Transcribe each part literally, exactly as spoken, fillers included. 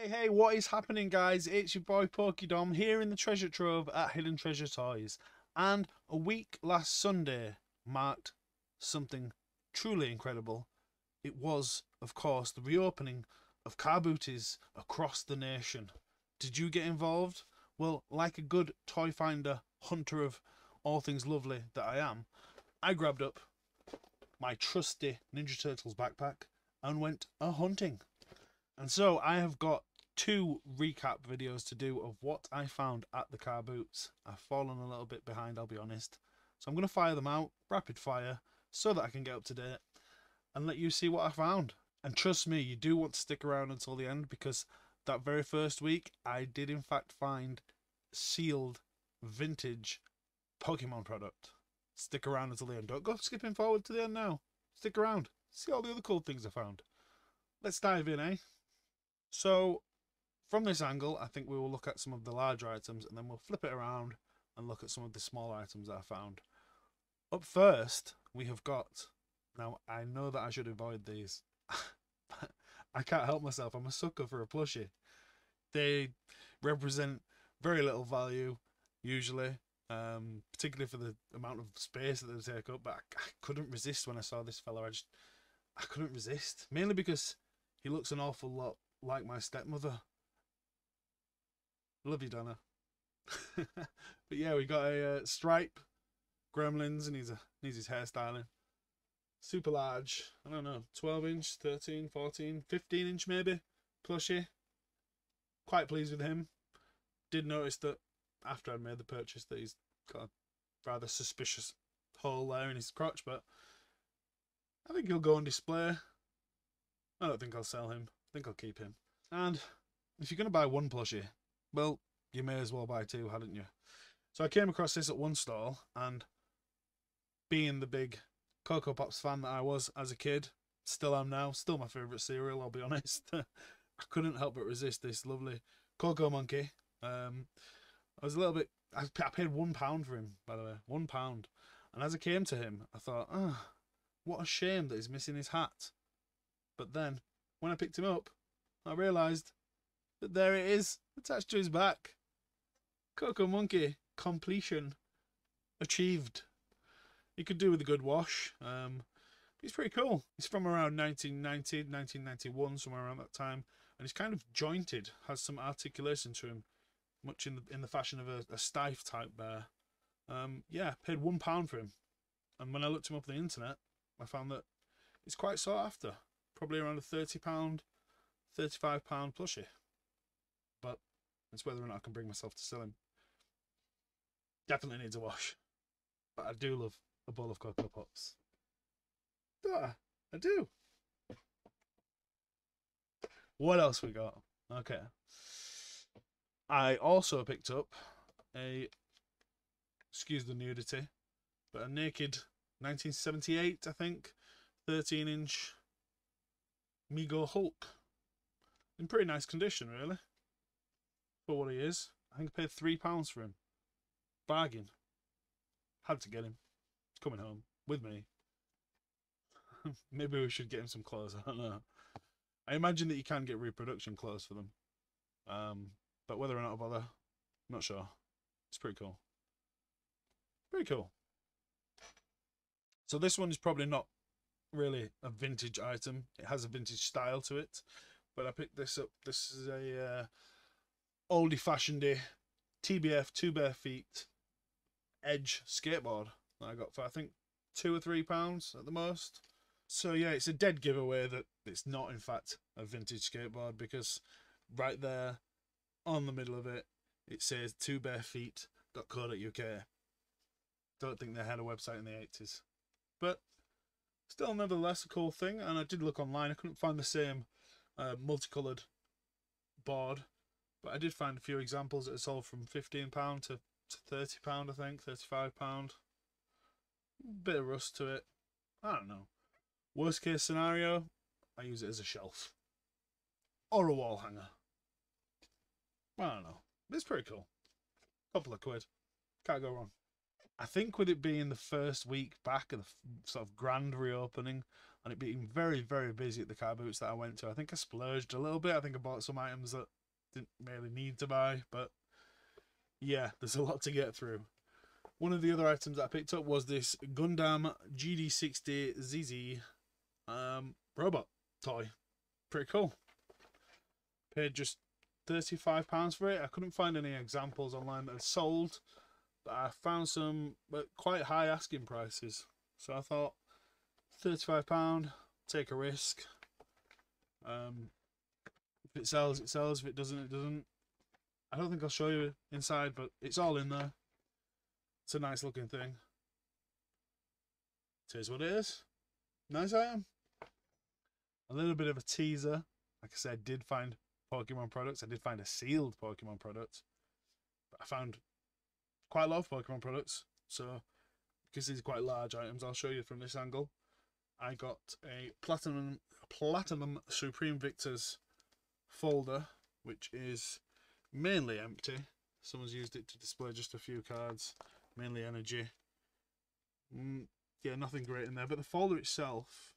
Hey, hey, what is happening, guys? It's your boy Pokedom here in the treasure trove at Hidden Treasure Toys. And a week last Sunday marked something truly incredible. It was, of course, the reopening of car booties across the nation. Did you get involved? Well, like a good toy finder, hunter of all things lovely that I am, I grabbed up my trusty Ninja Turtles backpack and went a-hunting. And so I have got two recap videos to do of what I found at the car boots. I've fallen a little bit behind, I'll be honest. So I'm going to fire them out, rapid fire, so that I can get up to date and let you see what I found. And trust me, you do want to stick around until the end, because that very first week I did in fact find sealed vintage Pokemon product. Stick around until the end. Don't go skipping forward to the end now. Stick around. See all the other cool things I found. Let's dive in, eh? So, from this angle, I think we will look at some of the larger items, and then we'll flip it around and look at some of the smaller items that I found. Up first, we have got... Now, I know that I should avoid these. I can't help myself. I'm a sucker for a plushie. They represent very little value, usually, um, particularly for the amount of space that they take up. But I, I couldn't resist when I saw this fella. I just... I couldn't resist. Mainly because he looks an awful lot like my stepmother. Love you, Donna. But yeah, we got a uh, Stripe Gremlins, and he's a needs his hairstyling. Super large, I don't know, twelve inch, thirteen, fourteen, fifteen inch maybe, plushie. Quite pleased with him. Did notice that after I made the purchase that he's got a rather suspicious hole there in his crotch, but I think he'll go on display. I don't think I'll sell him. I think I'll keep him. And if you're going to buy one plushie, well, you may as well buy two, hadn't you? So I came across this at one stall, and being the big Cocoa Pops fan that I was as a kid, still am now, still my favourite cereal, I'll be honest, I couldn't help but resist this lovely Cocoa Monkey. Um, I was a little bit... I paid one pound for him, by the way. One pound. And as I came to him, I thought, ah, oh, what a shame that he's missing his hat. But then... when I picked him up, I realised that there it is, attached to his back. Cocoa Monkey, completion achieved. He could do with a good wash. Um, he's pretty cool. He's from around nineteen ninety, nineteen ninety-one, somewhere around that time, and he's kind of jointed, has some articulation to him, much in the in the fashion of a, a Stife type bear. Um, yeah, paid one pound for him, and when I looked him up on the internet, I found that he's quite sought after. Probably around a thirty pound, thirty-five pound plushie. But it's whether or not I can bring myself to sell him. Definitely needs a wash. But I do love a bowl of Cocoa Pops. Do I? I do. What else we got? Okay. I also picked up a, excuse the nudity, but a naked nineteen seventy-eight, I think, thirteen inch. Mego Hulk, in pretty nice condition really, for what he is. I think I paid three pounds for him. Bargain. Had to get him. He's coming home with me. Maybe we should get him some clothes. I don't know. I imagine that you can get reproduction clothes for them, um, but whether or not I bother, I'm not sure. It's pretty cool. Pretty cool. So this one is probably not really a vintage item. It has a vintage style to it, but I picked this up. This is a uh, oldie fashionedy T B F Two Bare Feet Edge skateboard that I got for I think two or three pounds at the most. So yeah, it's a dead giveaway that it's not in fact a vintage skateboard, because right there on the middle of it it says two bare feet dot co dot U K. Don't think they had a website in the eighties, but still, nevertheless, a cool thing. And I did look online. I couldn't find the same uh, multicoloured board, but I did find a few examples that are sold from fifteen pounds to, to thirty pounds, I think, thirty-five pounds. Bit of rust to it. I don't know. Worst case scenario, I use it as a shelf. Or a wall hanger. I don't know. It's pretty cool. Couple of quid. Can't go wrong. I think with it being the first week back of the sort of grand reopening, and it being very, very busy at the car boots that I went to. I think I splurged a little bit. I think I bought some items that didn't really need to buy, but yeah, there's a lot to get through. One of the other items that I picked up was this Gundam G D sixty Z Z um, robot toy. Pretty cool. Paid just thirty-five pounds for it. I couldn't find any examples online that are sold, but I found some at quite high asking prices. So I thought, thirty-five pounds, take a risk. Um, if it sells, it sells. If it doesn't, it doesn't. I don't think I'll show you inside, but it's all in there. It's a nice looking thing. It is what it is. Nice item. A little bit of a teaser. Like I said, I did find Pokemon products. I did find a sealed Pokemon product. But I found quite a lot of Pokemon products. So, because these are quite large items, I'll show you from this angle. I got a Platinum Platinum Supreme Victors folder, which is mainly empty. Someone's used it to display just a few cards, mainly energy. Mm, yeah, nothing great in there, but the folder itself,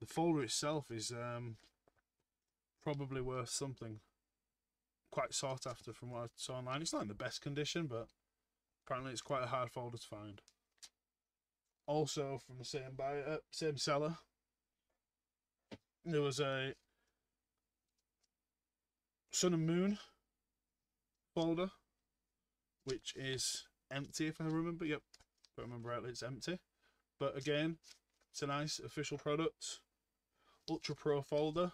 the folder itself is um, probably worth something. Quite sought after from what I saw online. It's not in the best condition, but apparently it's quite a hard folder to find. Also from the same buyer, same seller, there was a Sun and Moon folder, which is empty if I remember. Yep, if I remember rightly, it's empty. But again, it's a nice official product. Ultra Pro folder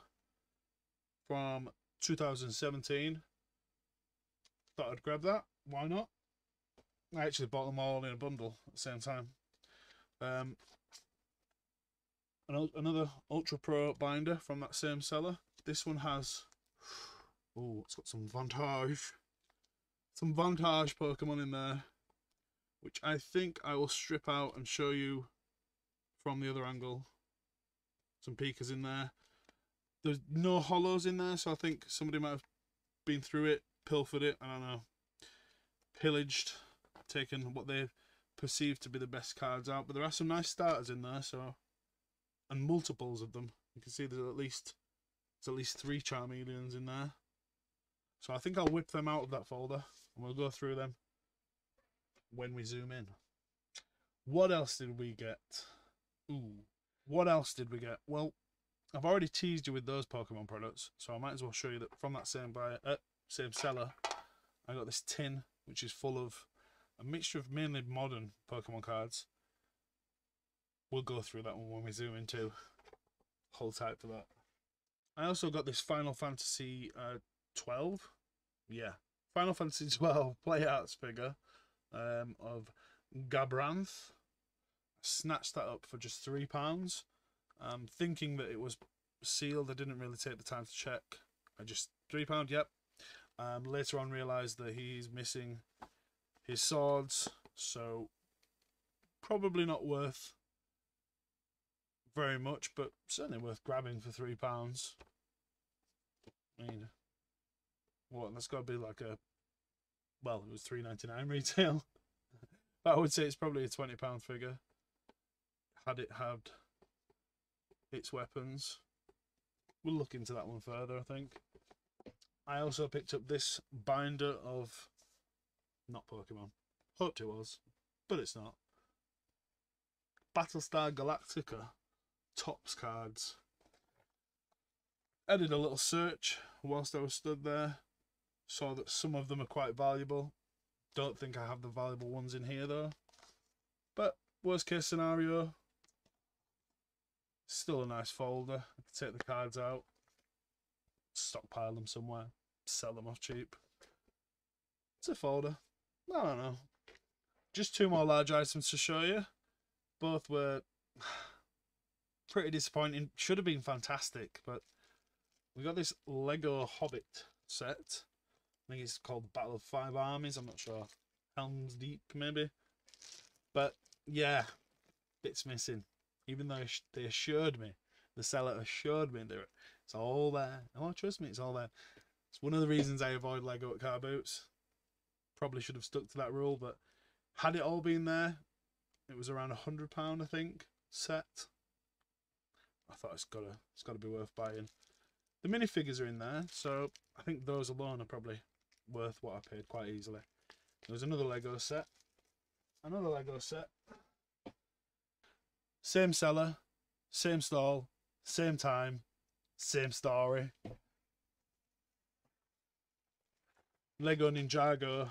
from two thousand seventeen. Thought I'd grab that. Why not? I actually bought them all in a bundle at the same time. Um, another Ultra Pro binder from that same seller. This one has, oh, it's got some Vantage, some Vantage Pokemon in there, which I think I will strip out and show you from the other angle. Some Pikas in there. There's no holos in there, so I think somebody might have been through it, pilfered it, I don't know, pillaged, taken what they've perceived to be the best cards out, but there are some nice starters in there, so, and multiples of them. You can see there's at least there's at least three Charmeleons in there, so I think I'll whip them out of that folder and we'll go through them when we zoom in. What else did we get? Ooh, what else did we get? Well, I've already teased you with those Pokemon products, so I might as well show you that from that same buyer, uh, same seller. I got this tin which is full of a mixture of mainly modern Pokemon cards. We'll go through that one when we zoom into. Hold tight for that. I also got this Final Fantasy uh, twelve. Yeah. Final Fantasy twelve Play Arts figure um, of Gabranth. I snatched that up for just three pounds. Um, thinking that it was sealed. I didn't really take the time to check. I just... three pounds, yep. Um, later on realised that he's missing his swords, so probably not worth very much, but certainly worth grabbing for three pounds. I mean, what, that's got to be like a, well, it was three ninety-nine retail, but I would say it's probably a twenty pound figure had it had its weapons. We'll look into that one further. I think I also picked up this binder of not Pokemon. Hoped it was, but it's not. Battlestar Galactica Topps cards. I did a little search whilst I was stood there. Saw that some of them are quite valuable. Don't think I have the valuable ones in here though. But worst case scenario, still a nice folder. I can take the cards out, stockpile them somewhere, sell them off cheap. It's a folder. I don't know. Just two more large items to show you. Both were pretty disappointing. Should have been fantastic, but we got this Lego Hobbit set. I think it's called Battle of Five Armies. I'm not sure. Helm's Deep, maybe. But yeah, bits missing. Even though they assured me, the seller assured me that it's all there. Oh, trust me, it's all there. It's one of the reasons I avoid Lego at car boots. Probably should have stuck to that rule, but had it all been there, it was around a hundred pound, I think, set. I thought it's gotta it's gotta be worth buying. The minifigures are in there, so I think those alone are probably worth what I paid quite easily. There's another Lego set, another Lego set, same seller, same stall, same time, same story. Lego Ninjago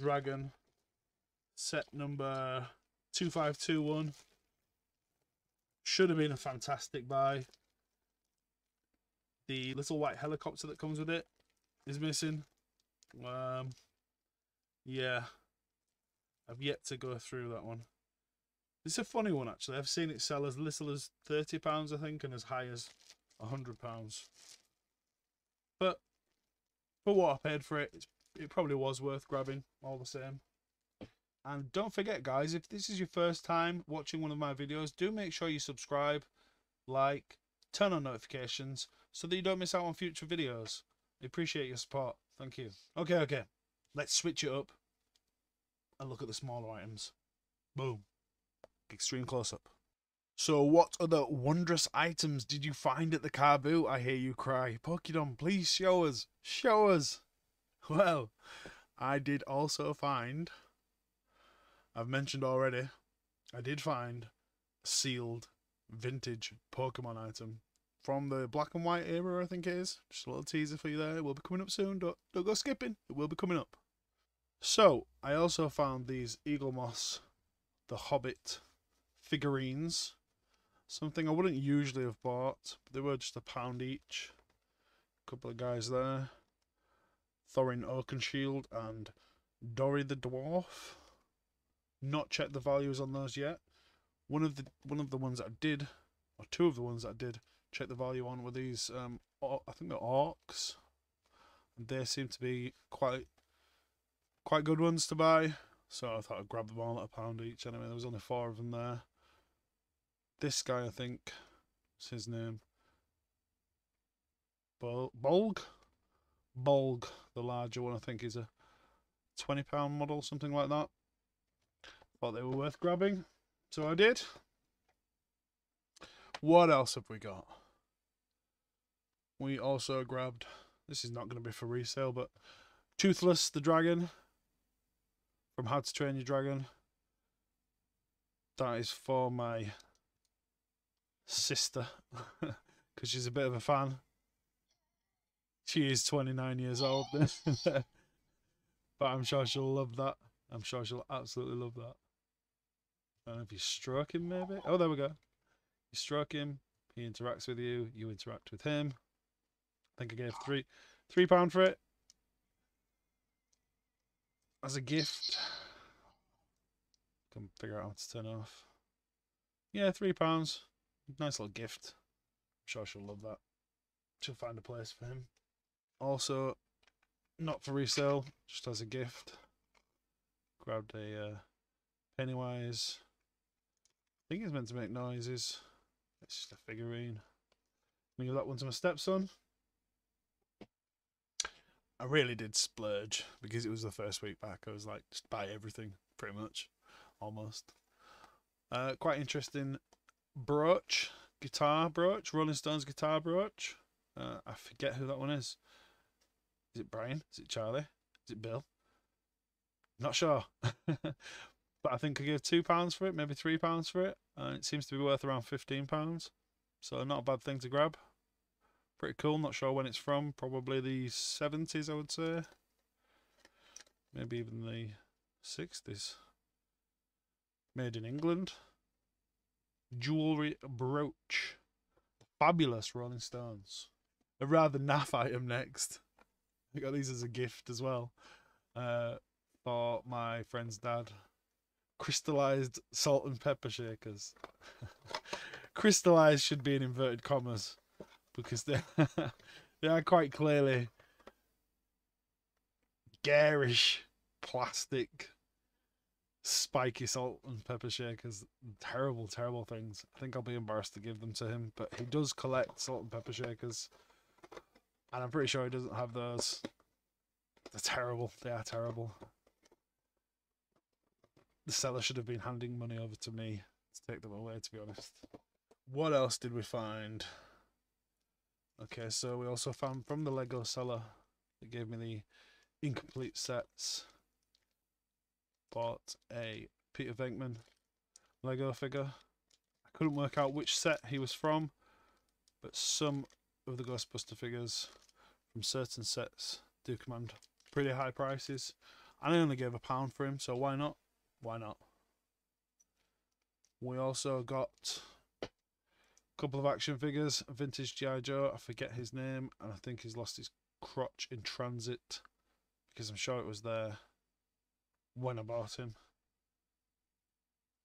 Dragon set number two five two one. Should have been a fantastic buy. The little white helicopter that comes with it is missing. Um, yeah, I've yet to go through that one. It's a funny one, actually. I've seen it sell as little as thirty pounds, I think, and as high as one hundred pounds. But for what I paid for it, it probably was worth grabbing all the same. And don't forget, guys, if this is your first time watching one of my videos, do make sure you subscribe, like, turn on notifications, so that you don't miss out on future videos. I appreciate your support. Thank you. Okay, okay. Let's switch it up and look at the smaller items. Boom. Extreme close-up. So what other wondrous items did you find at the car boot? I hear you cry. Pokédon, please show us. Show us. Well, I did also find, I've mentioned already, I did find a sealed vintage Pokemon item from the black and white era, I think it is. Just a little teaser for you there. It will be coming up soon. Don't, don't go skipping. It will be coming up. So, I also found these Eagle Moss, the Hobbit figurines. Something I wouldn't usually have bought, but they were just a pound each. A couple of guys there. Thorin Oakenshield and Dory the Dwarf. Not checked the values on those yet. One of the one of the ones that I did, or two of the ones that I did check the value on, were these um or, I think they're orcs. And they seem to be quite quite good ones to buy. So I thought I'd grab them all at a pound each. Anyway, there was only four of them there. This guy, I think, what's his name? Bol Bolg? Bolg, the larger one, I think, is a twenty pound model, something like that. Thought they were worth grabbing, so I did. What else have we got? We also grabbed, this is not going to be for resale, but Toothless the Dragon from How to Train Your Dragon. That is for my sister, because she's a bit of a fan. She is twenty-nine years old, but I'm sure she'll love that. I'm sure she'll absolutely love that. I don't know if you stroke him, maybe. Oh, there we go. You stroke him. He interacts with you. You interact with him. I think I gave three, three pound for it as a gift. Can figure out how to turn off. Yeah, three pounds. Nice little gift. I'm sure she'll love that. She'll find a place for him. Also, not for resale, just as a gift. Grabbed a uh, Pennywise. I think it's meant to make noises. It's just a figurine. I'm gonna give that one to my stepson. I really did splurge because it was the first week back. I was like, just buy everything, pretty much, almost. Uh, quite interesting brooch, guitar brooch, Rolling Stones guitar brooch. Uh, I forget who that one is. Is it Brian? Is it Charlie? Is it Bill? Not sure, but I think I gave two pounds for it, maybe three pounds for it, and it seems to be worth around fifteen pounds. So not a bad thing to grab. Pretty cool. Not sure when it's from. Probably the seventies, I would say. Maybe even the sixties. Made in England. Jewelry brooch. Fabulous Rolling Stones. A rather naff item next. I got these as a gift as well. Uh, for my friend's dad. Crystallized salt and pepper shakers. Crystallized should be in inverted commas, because they they are quite clearly garish plastic spiky salt and pepper shakers. Terrible, terrible things. I think I'll be embarrassed to give them to him, but he does collect salt and pepper shakers, and I'm pretty sure he doesn't have those. They're terrible. They are terrible. The seller should have been handing money over to me to take them away, to be honest. What else did we find? Okay, so we also found from the Lego seller that gave me the incomplete sets. Bought a Peter Venkman Lego figure. I couldn't work out which set he was from, but some of the Ghostbuster figures from certain sets do command pretty high prices. And I only gave a pound for him, so why not? Why not? We also got a couple of action figures, vintage G I Joe. I forget his name, and I think he's lost his crotch in transit because I'm sure it was there when I bought him.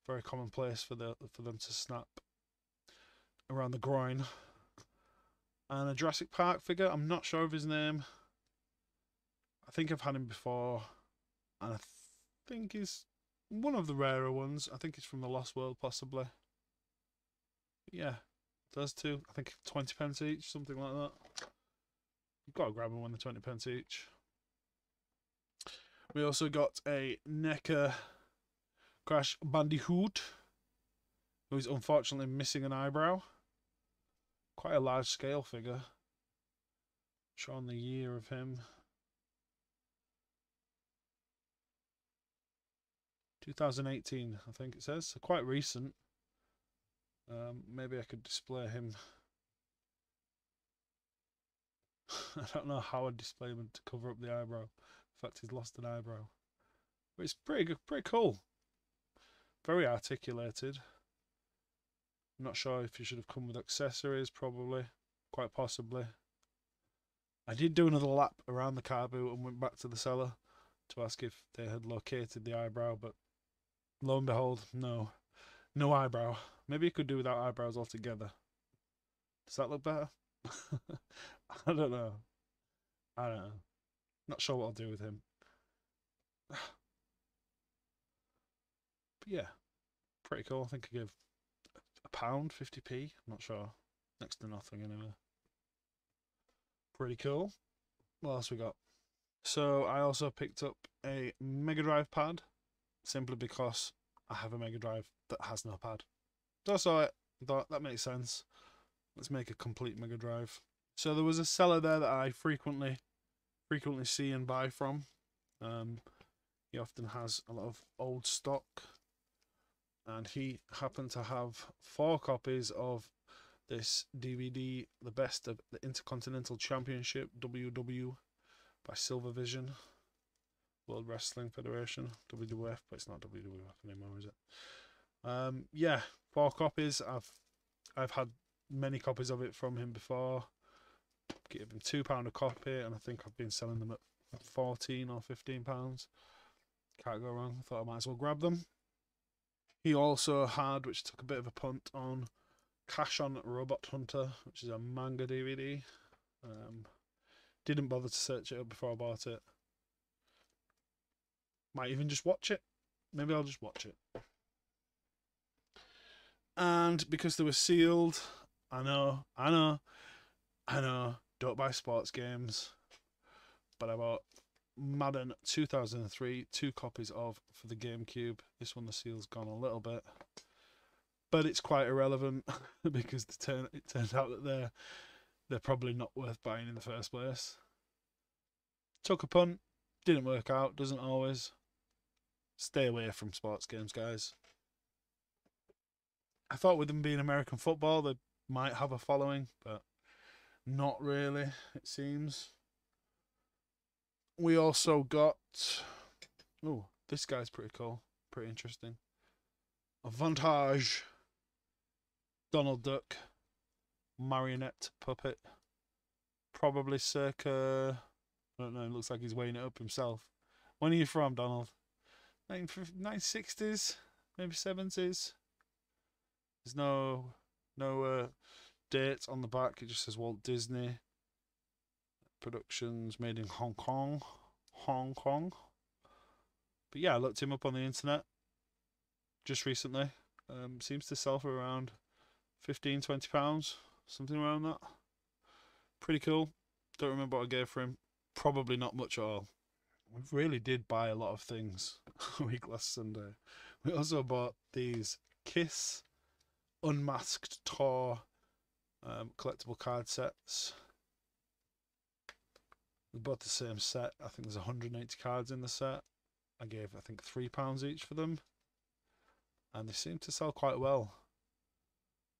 Very commonplace for the for them to snap around the groin. And a Jurassic Park figure. I'm not sure of his name. I think I've had him before, and I th think he's one of the rarer ones. I think he's from the Lost World, possibly. But yeah, those two. I think twenty pence each, something like that. You've got to grab them when they're twenty pence each. We also got a NECA Crash Bandicoot, who is unfortunately missing an eyebrow. Quite a large scale figure. Showing the year of him. two thousand eighteen, I think it says. So quite recent. Um, maybe I could display him. I don't know how I'd display him to cover up the eyebrow. In fact, he's lost an eyebrow. But it's pretty good, pretty cool. Very articulated. I'm not sure if he should have come with accessories, probably. Quite possibly. I did do another lap around the car boot and went back to the seller to ask if they had located the eyebrow, but lo and behold, no. No eyebrow. Maybe you could do without eyebrows altogether. Does that look better? I don't know. I don't know. Not sure what I'll do with him. But yeah, pretty cool. I think I gave a pound, fifty p. I'm not sure. Next to nothing anyway. Pretty cool. What else we got? So I also picked up a Mega Drive pad, simply because I have a Mega Drive that has no pad. That's all right. That, that makes sense. Let's make a complete Mega Drive. So there was a seller there that I frequently frequently see and buy from. Um, he often has a lot of old stock, and he happened to have four copies of this D V D, the best of the Intercontinental Championship, W W E, by Silver Vision, World Wrestling Federation, W W F, but it's not W W F anymore, is it? Um, yeah, four copies. I've I've had many copies of it from him before. Give him two pound a copy, and I think I've been selling them at fourteen or fifteen pounds. Can't go wrong. I thought I might as well grab them. He also had, which took a bit of a punt on, Cash on Robot Hunter, which is a manga D V D. Um, Didn't bother to search it up before I bought it. Might even just watch it. Maybe I'll just watch it. And because they were sealed, I know, I know, I know, don't buy sports games. But I bought Madden two thousand three, two copies of for the GameCube. This one, the seal's gone a little bit. But it's quite irrelevant because the turn, it turned out that they're... they're probably not worth buying in the first place. Took a punt. Didn't work out. Doesn't always. Stay away from sports games, guys. I thought with them being American football, they might have a following, but not really, it seems. We also got... oh, this guy's pretty cool. Pretty interesting. Avantage. Donald Duck. Marionette puppet, probably circa, I don't know, it looks like he's weighing it up himself. When are you from, Donald? nineteen sixties, maybe seventies. There's no no uh, date on the back. It just says Walt Disney Productions, made in Hong Kong Hong Kong. But yeah, I looked him up on the internet just recently. Um, seems to sell for around fifteen, twenty pounds, something around that. Pretty cool. Don't remember what I gave for him. Probably not much at all. We really did buy a lot of things a week last Sunday. We also bought these Kiss unmasked Tor um, collectible card sets. They're both the same set. I think there's one hundred eighty cards in the set. I gave, I think, three pounds each for them, and they seem to sell quite well.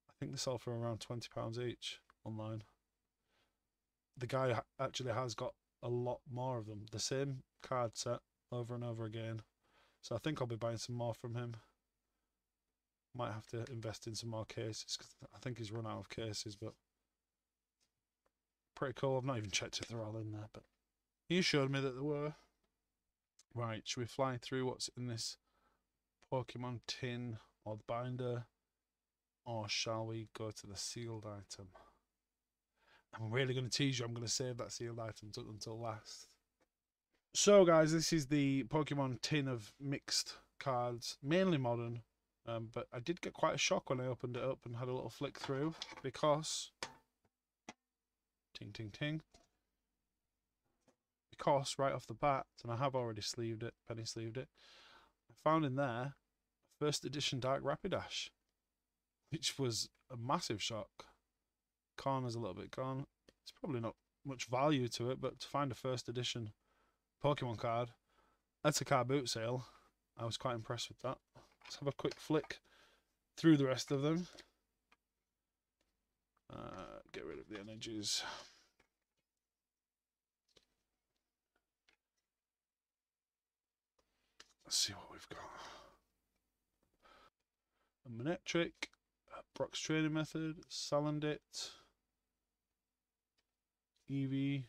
I think they sell for around twenty pounds each online. The guy actually has got a lot more of them, the same card set over and over again. So I think I'll be buying some more from him. Might have to invest in some more cases, because I think he's run out of cases, but pretty cool. I've not even checked if they're all in there, but he showed me that they were. Right, should we fly through what's in this Pokemon tin or the binder, or shall we go to the sealed item? I'm really going to tease you. I'm going to save that sealed item until last. So guys, this is the Pokemon tin of mixed cards, mainly modern. Um, but I did get quite a shock when I opened it up and had a little flick through, because ting ting ting. Because right off the bat, and I have already sleeved it, penny sleeved it, I found in there first edition Dark Rapidash, which was a massive shock. Corner's a little bit gone. It's probably not much value to it, but to find a first edition Pokemon card, that's a car boot sale. I was quite impressed with that. Let's have a quick flick through the rest of them. Uh, get rid of the energies. Let's see what we've got. A Manectric, Brock's Training Method, Salandit, Eevee.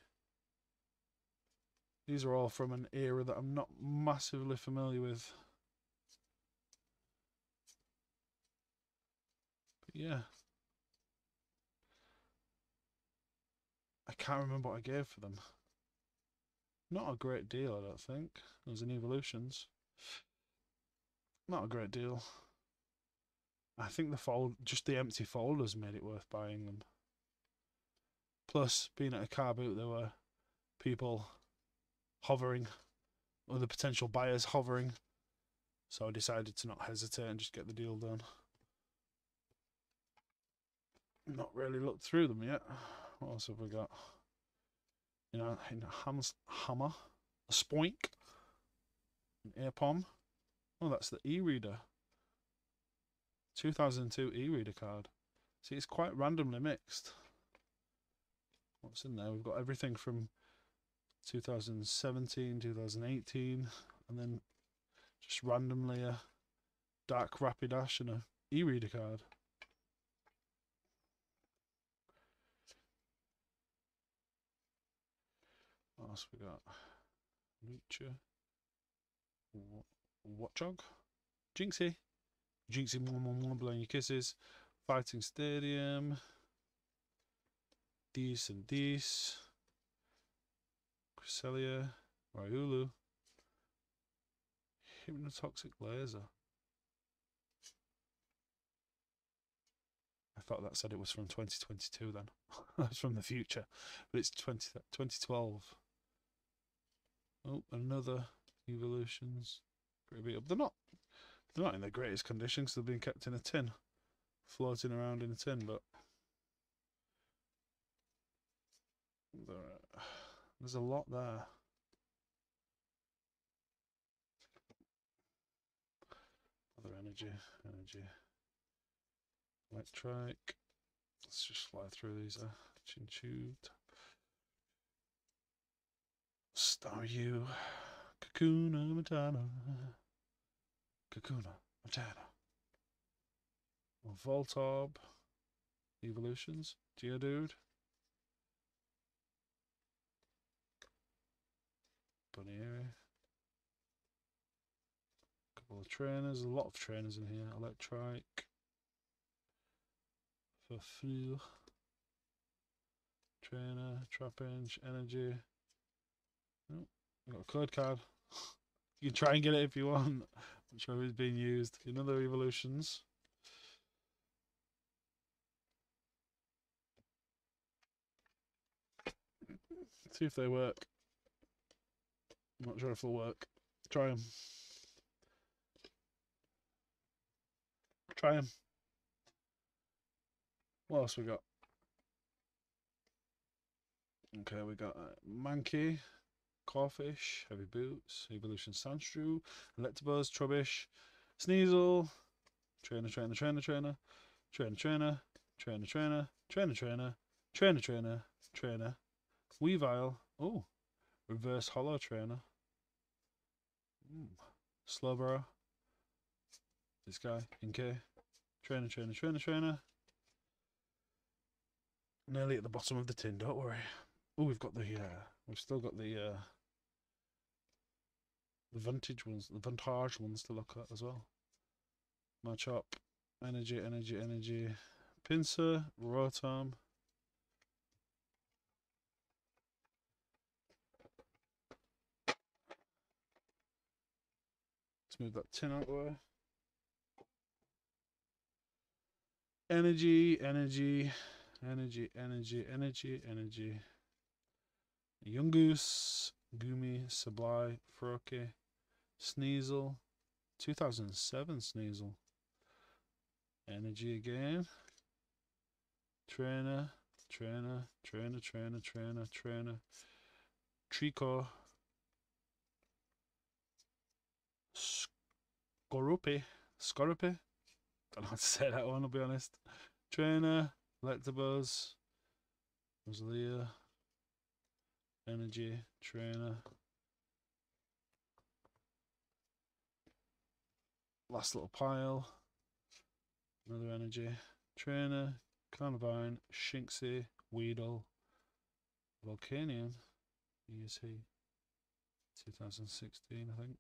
These are all from an era that I'm not massively familiar with. But yeah. I can't remember what I gave for them. Not a great deal, I don't think. It was an Evolutions. Not a great deal. I think the fold, just the empty folders made it worth buying them. Plus, being at a car boot, there were people hovering, or the potential buyers hovering. So I decided to not hesitate and just get the deal done. Not really looked through them yet. What else have we got? You know, in a hammer, a spoink, an Airpom. Oh, that's the E-reader. two thousand two E-reader card. See, it's quite randomly mixed. What's in there? We've got everything from two thousand seventeen, two thousand eighteen, and then just randomly a Dark Rapidash and a E-reader card. What else we got? Lucha. Watchog. Jinxie. Jinxie, more, more, more, blowing your kisses. Fighting Stadium. Dees and Dees. Cresselia. Ryulu. Hypnotoxic Laser. I thought that said it was from twenty twenty-two then. That's from the future. But it's twenty twelve. Oh, another Evolutions. Pretty beat up. They're not. They're not in the greatest condition, because they're being kept in a tin. Floating around in a tin, but... there's a lot there. Other energy, energy. Electric. Let's just fly through these. Uh, Chinchou. Staryu. Kakuna, Matana. Kakuna, Matana, Voltorb, Evolutions, Geodude, Bunnyeri, a couple of trainers, a lot of trainers in here, Electrike, Fafur, Trainer, Trapinch, Energy. Oh, I've got a code card. You can try and get it if you want. I'm sure it's being used. Another Evolutions. See if they work. I'm not sure if they'll work. Try them. Try them. What else we got? Okay, we got uh, Mankey, Corfish, Heavy Boots, Evolution Sandshrew, Electabuzz, Trubbish, Sneasel, Trainer, Trainer, Trainer, Trainer, Trainer, Trainer, Trainer, Trainer, Trainer, Trainer, Trainer, Trainer, Trainer, Weavile, oh, Reverse Holo Trainer, Slowbro, this guy, Inkay, Trainer, Trainer, Trainer, Trainer, nearly at the bottom of the tin, don't worry. Oh, we've got the, uh, we've still got the, uh, the vintage ones, the vintage ones to look at as well. Machop, energy, energy, energy, Pinsir, Rotom, let's move that tin out of the way. Energy, energy, energy, energy, energy, energy. Yungoos, Goomy, Sableye, Froakie, Sneasel, two thousand seven Sneasel, energy again, Trainer, Trainer, Trainer, Trainer, Trainer, Trainer, Treecor, Scorupi, Scorupi, don't know how to say that one, I'll be honest, Trainer, Electabuzz, Rosalia, energy, Trainer. Last little pile. Another energy. Trainer, Carnivine, Shinxie, Weedle, Volcanion, E S E, two thousand sixteen, I think.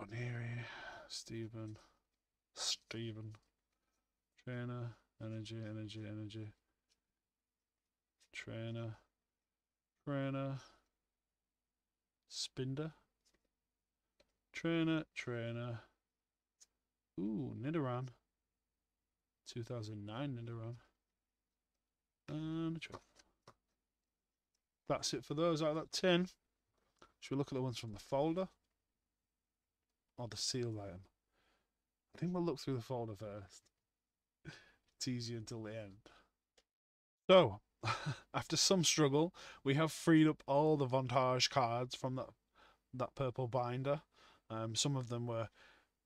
Boneri, Steven, Steven, Trainer. Energy, energy, energy. Trainer, Trainer, Spinder, Trainer, Trainer. Ooh, Nidoran. two thousand nine Nidoran. And that's it for those out of that tin. Should we look at the ones from the folder or the sealed item? I think we'll look through the folder first. It's easy until the end. So, after some struggle, we have freed up all the Vontage cards from that that purple binder. Um, some of them were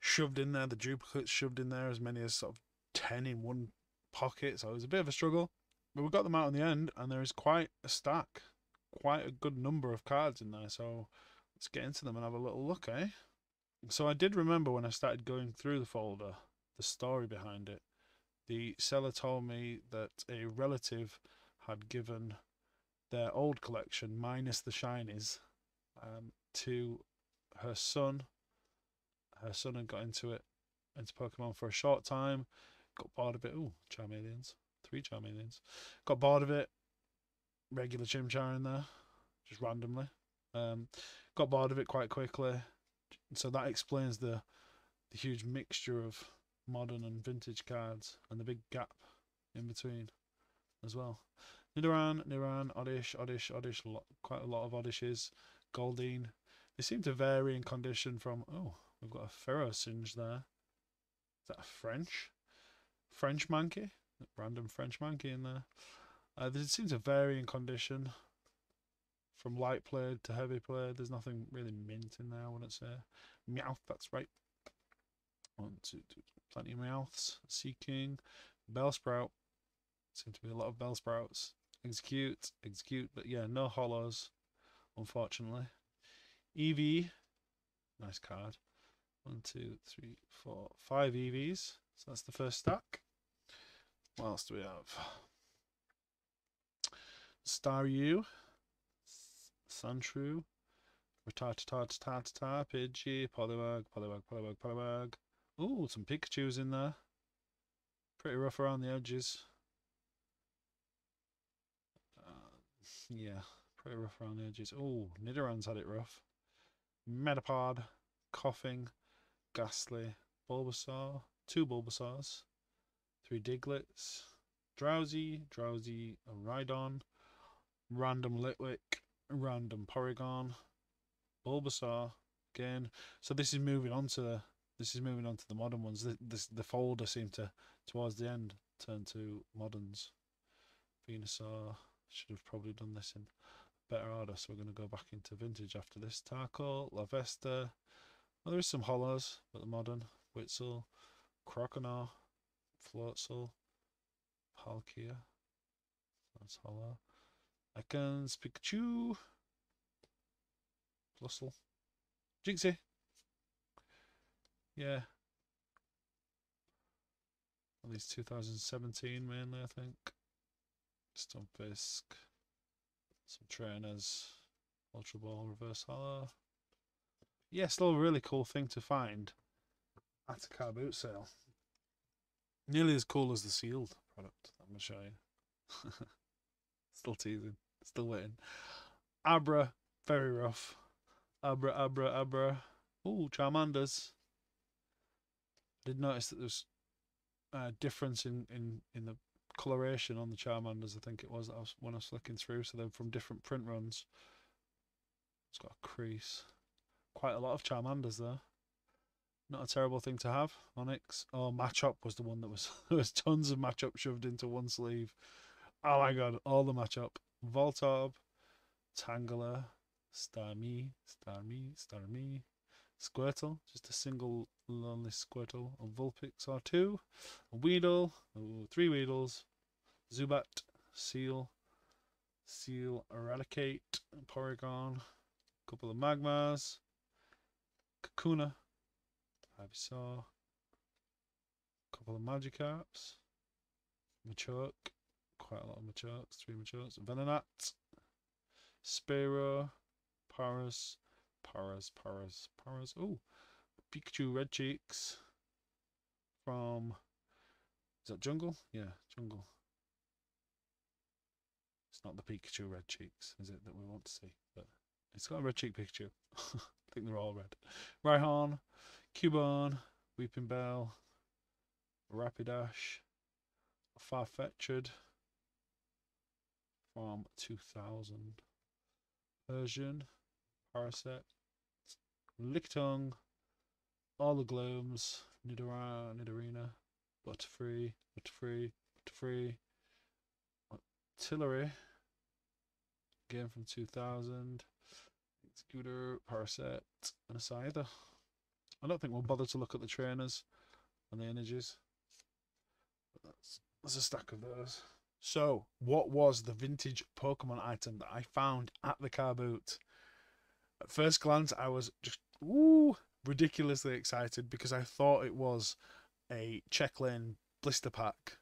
shoved in there, the duplicates shoved in there, as many as sort of ten in one pocket. So it was a bit of a struggle, but we got them out in the end, and there is quite a stack, quite a good number of cards in there. So let's get into them and have a little look, eh? So I did remember when I started going through the folder, the story behind it. The seller told me that a relative had given their old collection, minus the shinies, um, to her son. Her son had got into it, into Pokemon for a short time, got bored of it. Ooh, Charmeleons. Three Charmeleons. Got bored of it. Regular Chimchar in there, just randomly. Um, got bored of it quite quickly. So that explains the, the huge mixture of modern and vintage cards, and the big gap in between as well. Nidoran, Nidoran, Oddish, Oddish, Oddish, lot, quite a lot of Oddishes. Goldeen. They seem to vary in condition from, oh, we've got a Ferrosinge there. Is that a French? French Mankey? Random French Mankey in there. Uh, they seem to vary in condition from light played to heavy played. There's nothing really mint in there, I wouldn't say. Meowth, that's right. One, two, two. Plenty of Meowths, Sea King, Bellsprout. Seem to be a lot of Bellsprouts. Execute, Execute, but yeah, no Hollows, unfortunately. Eevee, nice card. One, two, three, four, five Eevees. So that's the first stack. What else do we have? Staryu, Sandshrew, Rattata, Pidgey, Poliwag, Poliwag, Poliwag, Poliwag. Ooh, some Pikachus in there. Pretty rough around the edges. Uh, yeah, pretty rough around the edges. Ooh, Nidoran's had it rough. Metapod, Coughing, Ghastly, Bulbasaur, two Bulbasaurs, three Diglets, Drowsy, Drowsy, and Rhydon, random Litwick, random Porygon, Bulbasaur again. So this is moving on to the This is moving on to the modern ones. The, this, the folder seemed to, towards the end, turn to moderns. Venusaur, should have probably done this in better order, so we're going to go back into vintage after this. Tarko, Lavesta, well, there is some hollows, but the modern, Witzel, Croconaw, Floatzel, Palkia, that's hollow. Ekans, Pikachu, Plusle, Jinxie, yeah, at least two thousand seventeen mainly I think. Stunfisk, some trainers, Ultra Ball, Reverse Hollow. Yeah, still a really cool thing to find at a car boot sale. Nearly as cool as the sealed product that I'm going to show you. Still teasing, still waiting. Abra, very rough. Abra, Abra, Abra. Ooh, Charmander's. I did notice that there was a difference in, in, in the coloration on the Charmanders, I think it was, that I was when I was flicking through, so they're from different print runs. It's got a crease. Quite a lot of Charmanders there. Not a terrible thing to have. Onix. Oh, Machop was the one that was there was tons of Machop shoved into one sleeve. Oh my god, all the Machop. Voltorb, Tangela, Starmie, Starmie, Starmie, Squirtle, just a single lonely Squirtle, a Vulpix or two, a Weedle, ooh, three Weedles, Zubat, Seal, Seal, Eradicate, Porygon, a couple of Magmars, Kakuna, Ivysaur, a couple of Magikarps, Machoke, quite a lot of Machokes, three Machokes, Venonat, Spearow, Paras, Paras, Paras, Paras, oh! Pikachu Red Cheeks from, is that Jungle? Yeah, Jungle. It's not the Pikachu Red Cheeks, is it, that we want to see? But it's got a Red Cheek Pikachu. I think they're all red. Rhyhorn, Cubone, Weeping Bell, Rapidash, Farfetch'd from two thousand, Persian, Parasect, Lickitung, all the Glooms, Nidorina, Nidorina, Butterfree, Butterfree, Butterfree, Artillery, again from two thousand, Executor, Parasect, and a Scyther. I don't think we'll bother to look at the trainers and the energies. But that's, that's a stack of those. So, what was the vintage Pokemon item that I found at the car boot? At first glance, I was just, ooh, ridiculously excited because I thought it was a Check Lane blister pack.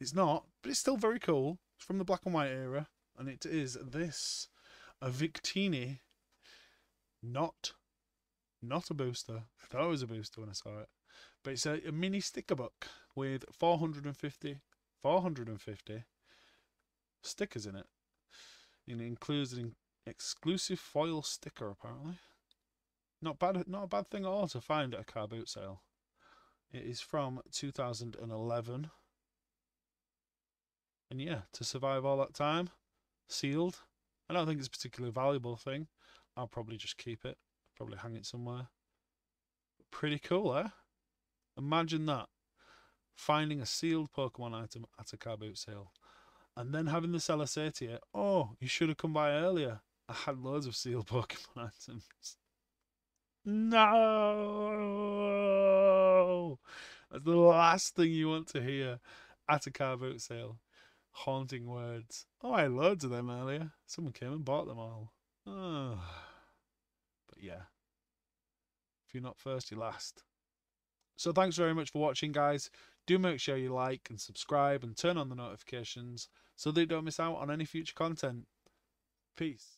It's not, but it's still very cool. It's from the black and white era, and it is this, a Victini, not not a booster. I thought it was a booster when I saw it, but it's a, a mini sticker book with four hundred fifty stickers in it, and it includes an exclusive foil sticker apparently. Not bad, not a bad thing at all to find at a car boot sale. It is from two thousand eleven. And yeah, to survive all that time, sealed. I don't think it's a particularly valuable thing. I'll probably just keep it. Probably hang it somewhere. Pretty cool, eh? Imagine that. Finding a sealed Pokemon item at a car boot sale. And then having the seller say to you, oh, you should have come by earlier. I had loads of sealed Pokemon items. No, that's the last thing you want to hear at a car boot sale. Haunting words. Oh, I had loads of them earlier. Someone came and bought them all. Oh. But yeah, if you're not first, you're last. So thanks very much for watching, guys. Do make sure you like and subscribe and turn on the notifications so that you don't miss out on any future content. Peace.